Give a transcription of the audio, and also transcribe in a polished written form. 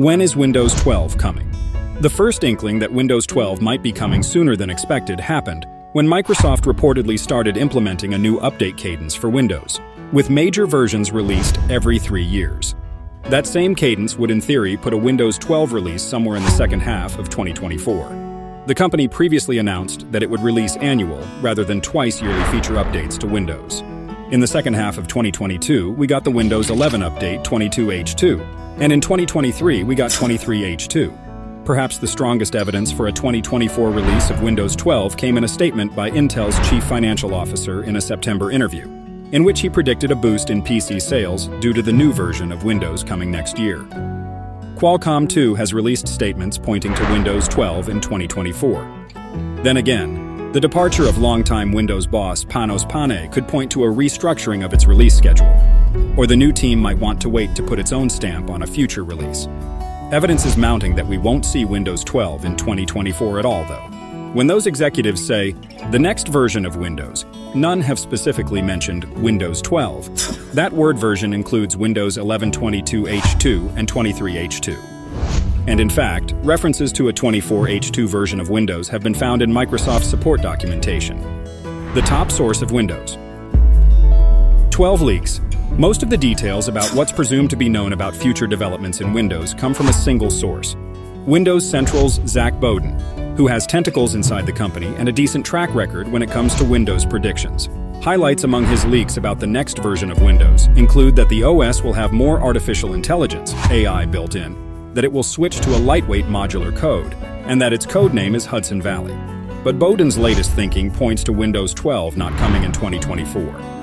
When is Windows 12 coming? The first inkling that Windows 12 might be coming sooner than expected happened when Microsoft reportedly started implementing a new update cadence for Windows, with major versions released every 3 years. That same cadence would in theory put a Windows 12 release somewhere in the second half of 2024. The company previously announced that it would release annual rather than twice-yearly feature updates to Windows. In the second half of 2022, we got the Windows 11 update 22H2, and in 2023 we got 23H2. Perhaps the strongest evidence for a 2024 release of Windows 12 came in a statement by Intel's chief financial officer in a September interview, in which he predicted a boost in PC sales due to the new version of Windows coming next year. Qualcomm too has released statements pointing to Windows 12 in 2024. Then again, the departure of longtime Windows boss Panos Panay could point to a restructuring of its release schedule, or the new team might want to wait to put its own stamp on a future release. Evidence is mounting that we won't see Windows 12 in 2024 at all, though. When those executives say, "the next version of Windows," none have specifically mentioned Windows 12. That word version includes Windows 11 22H2 and 23H2. And in fact, references to a 24H2 version of Windows have been found in Microsoft support documentation. The top source of Windows 12 leaks. Most of the details about what's presumed to be known about future developments in Windows come from a single source, Windows Central's Zach Bowden, who has tentacles inside the company and a decent track record when it comes to Windows predictions. Highlights among his leaks about the next version of Windows include that the OS will have more artificial intelligence (AI) built in, that it will switch to a lightweight modular code, and that its code name is Hudson Valley. But Bowden's latest thinking points to Windows 12 not coming in 2024.